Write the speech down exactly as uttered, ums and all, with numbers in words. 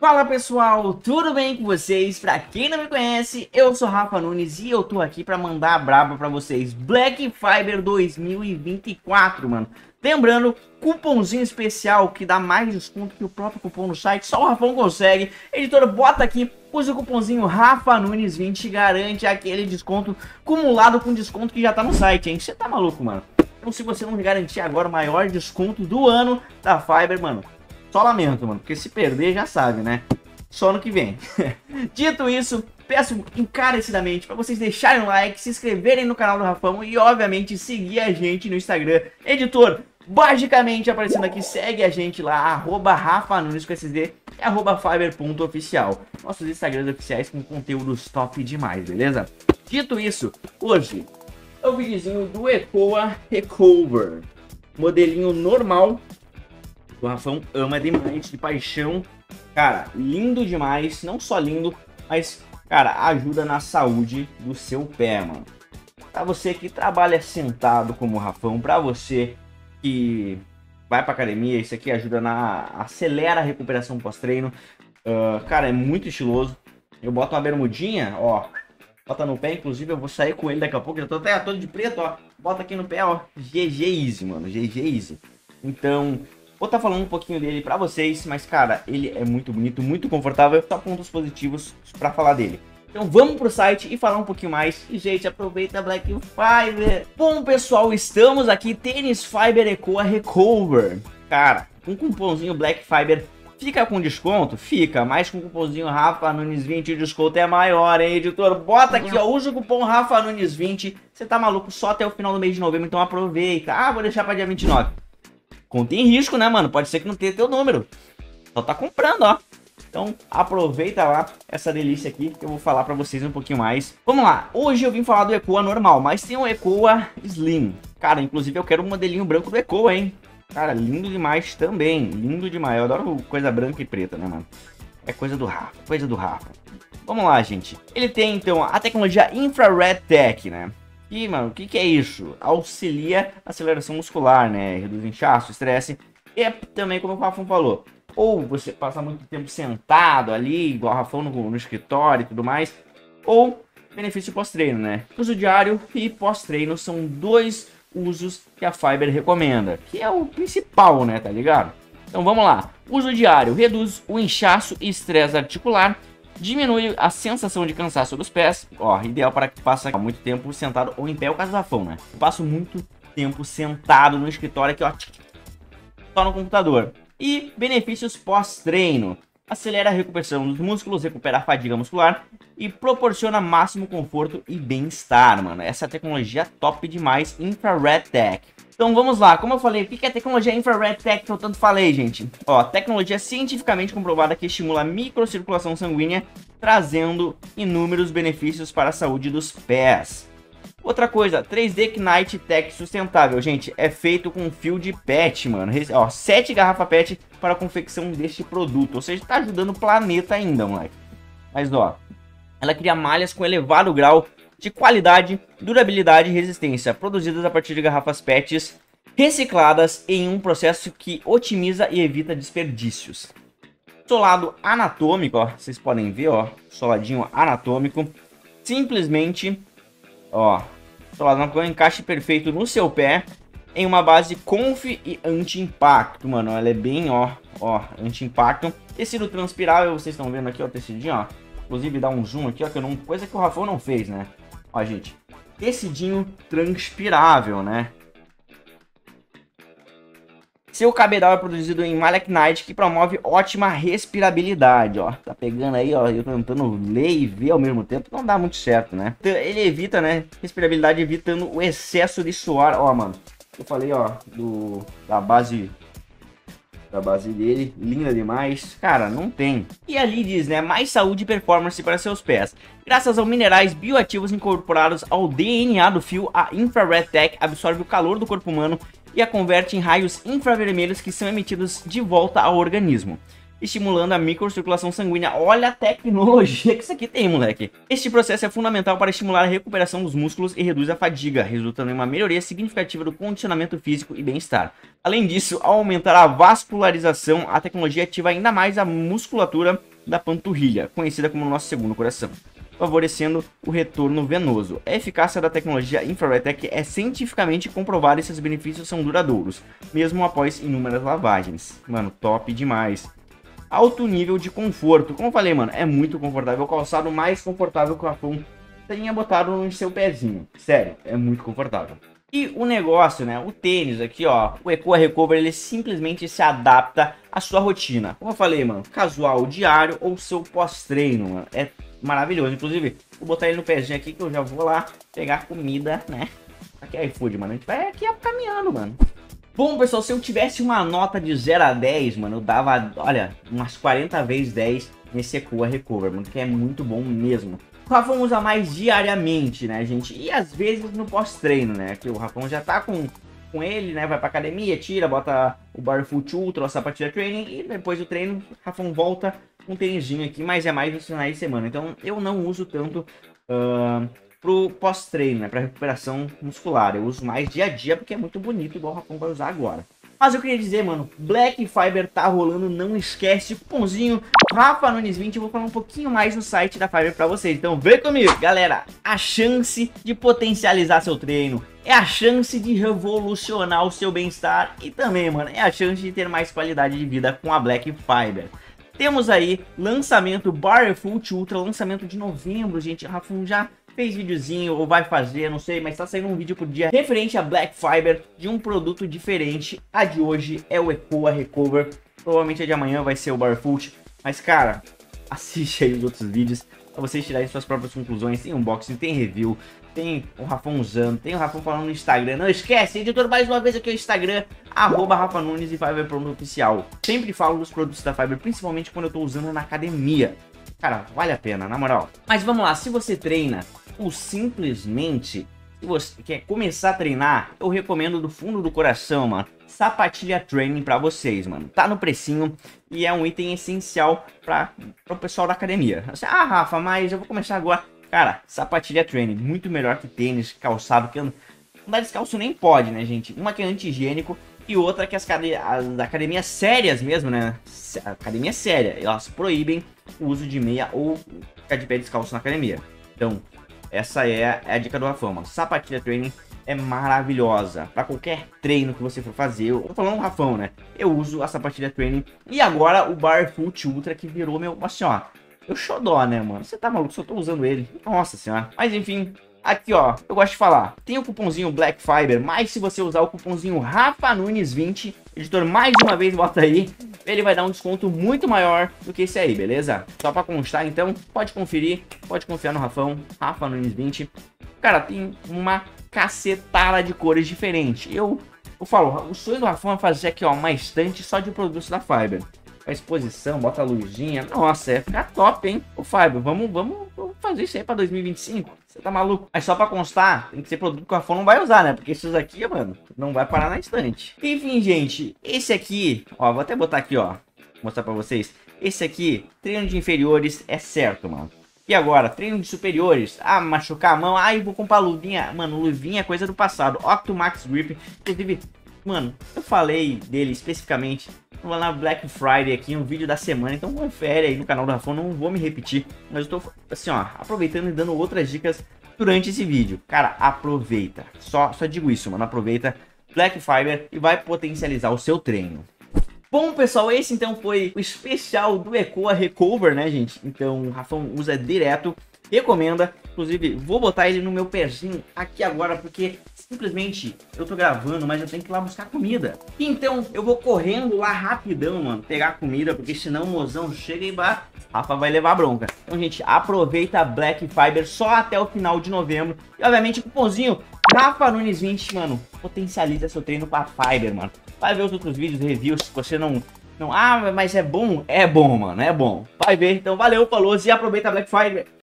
Fala pessoal, tudo bem com vocês? Pra quem não me conhece, eu sou Rafa Nunes e eu tô aqui pra mandar a braba pra vocês. Black Fiber dois mil e vinte e quatro, mano. Lembrando, cupomzinho especial que dá mais desconto que o próprio cupom no site, só o Rafão consegue. Editora, bota aqui, usa o cupomzinho Rafa Nunes vinte e garante aquele desconto cumulado com desconto que já tá no site, hein? Você tá maluco, mano? Então se você não garantir agora o maior desconto do ano da Fiber, mano, só lamento, mano, porque se perder já sabe, né? Só no que vem. Dito isso, peço encarecidamente para vocês deixarem o like, se inscreverem no canal do Rafão e, obviamente, seguir a gente no Instagram. Editor, basicamente aparecendo aqui, segue a gente lá, arroba Rafa Nunes com S D e arroba Fiber.oficial. Nossos Instagrams oficiais com conteúdos top demais, beleza? Dito isso, hoje é o videozinho do Echoa Recover. Modelinho normal. O Rafão ama demais, de paixão. Cara, lindo demais. Não só lindo, mas... cara, ajuda na saúde do seu pé, mano. Pra você que trabalha sentado como o Rafão, pra você que vai pra academia, isso aqui ajuda na... acelera a recuperação pós-treino. Uh, cara, é muito estiloso. Eu boto uma bermudinha, ó. Bota no pé, inclusive eu vou sair com ele daqui a pouco. Já tô até todo de preto, ó. Bota aqui no pé, ó. G G Easy, mano. G G Easy. Então... vou estar falando um pouquinho dele pra vocês, mas cara, ele é muito bonito, muito confortável, só pontos positivos pra falar dele. Então vamos pro site e falar um pouquinho mais. E gente, aproveita a Black Fiber. Bom pessoal, estamos aqui, tênis Fiber Echoa Recover. Cara, um cupomzinho Black Fiber fica com desconto? Fica, mas com o cupomzinho Rafa Nunes vinte o desconto é maior, hein, editor? Bota aqui, ó, usa o cupom Rafa Nunes vinte, você tá maluco, só até o final do mês de novembro, então aproveita. Ah, vou deixar pra dia vinte e nove. Contém risco, né, mano? Pode ser que não tenha teu número. Só tá comprando, ó. Então, aproveita lá essa delícia aqui que eu vou falar pra vocês um pouquinho mais. Vamos lá. Hoje eu vim falar do Echoa normal, mas tem um Echoa Slim. Cara, inclusive eu quero um modelinho branco do Echoa, hein? Cara, lindo demais também. Lindo demais. Eu adoro coisa branca e preta, né, mano? É coisa do Rafa. Coisa do Rafa. Vamos lá, gente. Ele tem, então, a tecnologia Infrared Tech, né? E, mano, o que, que é isso? Auxilia a aceleração muscular, né? Reduz inchaço, estresse. E também, como o Rafão falou, ou você passa muito tempo sentado ali, igual o Rafão no, no escritório e tudo mais, ou benefício pós-treino, né? Uso diário e pós-treino são dois usos que a Fiber recomenda, que é o principal, né? Tá ligado? Então, vamos lá. Uso diário reduz o inchaço e estresse articular. Diminui a sensação de cansaço dos pés, ó, ideal para que passa muito tempo sentado ou em pé, é o caso do Rafão, né? Eu passo muito tempo sentado no escritório aqui, ó, só no computador. E benefícios pós-treino. Acelera a recuperação dos músculos, recupera a fadiga muscular e proporciona máximo conforto e bem-estar, mano. Essa tecnologia é top demais, Infrared Tech. Então vamos lá, como eu falei, o que é a tecnologia Infrared Tech que eu tanto falei, gente? Ó, tecnologia cientificamente comprovada que estimula a microcirculação sanguínea, trazendo inúmeros benefícios para a saúde dos pés. Outra coisa, três D Knit Tech sustentável, gente, é feito com fio de pet, mano. Ó, sete garrafas pet para a confecção deste produto, ou seja, tá ajudando o planeta ainda, moleque. Mas ó, ela cria malhas com elevado grau de qualidade, durabilidade e resistência, produzidas a partir de garrafas pets recicladas em um processo que otimiza e evita desperdícios. Solado anatômico, ó, vocês podem ver, ó, soladinho anatômico, simplesmente, ó, solado anatômico, encaixe perfeito no seu pé, em uma base conf e anti-impacto, mano, ela é bem, ó, ó, anti-impacto, tecido transpirável, vocês estão vendo aqui, ó, o tecidinho, ó, inclusive dá um zoom aqui, ó, que eu não, coisa que o Rafão não fez, né? Ó, gente, tecidinho transpirável, né? Seu cabedal é produzido em malha Knit, que promove ótima respirabilidade, ó. Tá pegando aí, ó, eu tô tentando ler e ver ao mesmo tempo, não dá muito certo, né? Ele evita, né, respirabilidade, evitando o excesso de suor, ó, mano. Eu falei, ó, do, da base... da base dele, linda demais, cara, não tem. E ali diz, né, mais saúde e performance para seus pés. Graças aos minerais bioativos incorporados ao D N A do fio, a Infrared Tech absorve o calor do corpo humano e a converte em raios infravermelhos que são emitidos de volta ao organismo. estimulando a microcirculação sanguínea. Olha a tecnologia que isso aqui tem, moleque. Este processo é fundamental para estimular a recuperação dos músculos e reduz a fadiga, resultando em uma melhoria significativa do condicionamento físico e bem-estar. Além disso, ao aumentar a vascularização, a tecnologia ativa ainda mais a musculatura da panturrilha, conhecida como nosso segundo coração, favorecendo o retorno venoso. A eficácia da tecnologia Infrared Tech é cientificamente comprovada e seus benefícios são duradouros, mesmo após inúmeras lavagens. Mano, top demais. Alto nível de conforto. Como eu falei, mano, é muito confortável. O calçado mais confortável que o Rafão tenha botado no seu pezinho. Sério, é muito confortável. E o negócio, né, o tênis aqui, ó, o Echoa Recover, ele simplesmente se adapta à sua rotina. Como eu falei, mano, casual, diário ou seu pós-treino, mano, é maravilhoso. Inclusive, vou botar ele no pezinho aqui que eu já vou lá pegar comida, né? Aqui é iFood, mano. A gente vai aqui caminhando, mano. Bom, pessoal, se eu tivesse uma nota de zero a dez, mano, eu dava, olha, umas quarenta vezes dez nesse Echoa Recover, mano, que é muito bom mesmo. O Rafão usa mais diariamente, né, gente? E às vezes no pós-treino, né? Que o Rafão já tá com, com ele, né? Vai pra academia, tira, bota o Barefoot Ultra, a sapatilha training, e depois do treino, o Rafão volta um tênisinho aqui, mas é mais nos finais de semana. Então eu não uso tanto uh, pro pós-treino, né, pra recuperação muscular. Eu uso mais dia a dia porque é muito bonito, igual o Rafão vai usar agora. Mas eu queria dizer, mano, Black Fiber tá rolando, não esquece, cupomzinho Rafa Nunes vinte, eu vou falar um pouquinho mais no site da Fiber pra vocês, então vem comigo. Galera, a chance de potencializar seu treino, é a chance de revolucionar o seu bem-estar e também, mano, é a chance de ter mais qualidade de vida com a Black Fiber. Temos aí lançamento Barefoot Ultra, lançamento de novembro, gente, Rafa já fez videozinho ou vai fazer, não sei, mas tá saindo um vídeo por dia referente a Black Fiber de um produto diferente. A de hoje é o Echoa Recover, provavelmente a de amanhã vai ser o Barefoot, mas cara, assiste aí os outros vídeos pra vocês tirarem suas próprias conclusões. Tem unboxing, tem review, tem o Rafão usando, tem o Rafão falando no Instagram. Não esquece, editor, mais uma vez aqui é o Instagram, arroba Rafa Nunes e Fiber Promo Oficial. Sempre falo dos produtos da Fiber, principalmente quando eu tô usando na academia. Cara, vale a pena, na moral. Mas vamos lá, se você treina ou simplesmente, se você quer começar a treinar, eu recomendo do fundo do coração, mano, sapatilha training pra vocês, mano. Tá no precinho e é um item essencial pra, pra o pessoal da academia. Você, ah, Rafa, mas eu vou começar agora. Cara, sapatilha training, muito melhor que tênis, calçado, que andar descalço nem pode, né, gente? Uma que é anti-higiênico e outra que as, as academias sérias mesmo, né? Academia séria, elas proíbem o uso de meia ou ficar de pé descalço na academia. Então, essa é a dica do Rafão, mano. Sapatilha training é maravilhosa para qualquer treino que você for fazer. Eu tô falando Rafão, né? Eu uso a sapatilha training e agora o Barefoot Ultra que virou meu, assim, ó, eu xodó, né, mano? Você tá maluco? Só tô usando ele. Nossa senhora. Mas enfim, aqui, ó, eu gosto de falar. Tem o cupomzinho Black Fiber, mas se você usar o cupomzinho Rafa Nunes vinte, editor, mais uma vez bota aí, ele vai dar um desconto muito maior do que esse aí, beleza? Só pra constar, então, pode conferir, pode confiar no Rafão, Rafa Nunes vinte. Cara, tem uma cacetada de cores diferentes. Eu, eu falo, o sonho do Rafão é fazer aqui, ó, uma estante só de produtos da Fiber. A exposição, bota a luzinha, nossa, é ficar top, hein? Ô, Fiber, vamos, vamos, vamos fazer isso aí pra dois mil e vinte e cinco. Você tá maluco? Mas só pra constar, tem que ser produto que o Rafão não vai usar, né? Porque esses aqui, mano, não vai parar na estante. Enfim, gente, esse aqui, ó, vou até botar aqui, ó, mostrar pra vocês. Esse aqui, treino de inferiores, é certo, mano. E agora, treino de superiores, ah, machucar a mão, ah, eu vou comprar luvinha, mano, luvinha é coisa do passado. Octomax Grip, inclusive, mano, eu falei dele especificamente na Black Friday aqui, um vídeo da semana, então confere aí no canal do Rafão, não vou me repetir, mas eu tô assim, ó, aproveitando e dando outras dicas durante esse vídeo. Cara, aproveita, só, só digo isso, mano, aproveita Black Fiber e vai potencializar o seu treino. Bom, pessoal, esse então foi o especial do Echoa Recover, né, gente? Então o Rafão usa direto, recomenda, inclusive vou botar ele no meu pezinho aqui agora, porque simplesmente eu tô gravando, mas eu tenho que ir lá buscar comida. Então eu vou correndo lá rapidão, mano, pegar comida, porque senão o mozão chega e bah, Rafa vai levar bronca. Então, gente, aproveita a Black Fiber só até o final de novembro. E obviamente o cupomzinho Rafa Nunes vinte, mano, potencializa seu treino pra Fiber, mano. Vai ver os outros vídeos, reviews, se você não... não ah, mas é bom? É bom, mano, é bom. Vai ver, então valeu, falou, e aproveita a Black Fiber.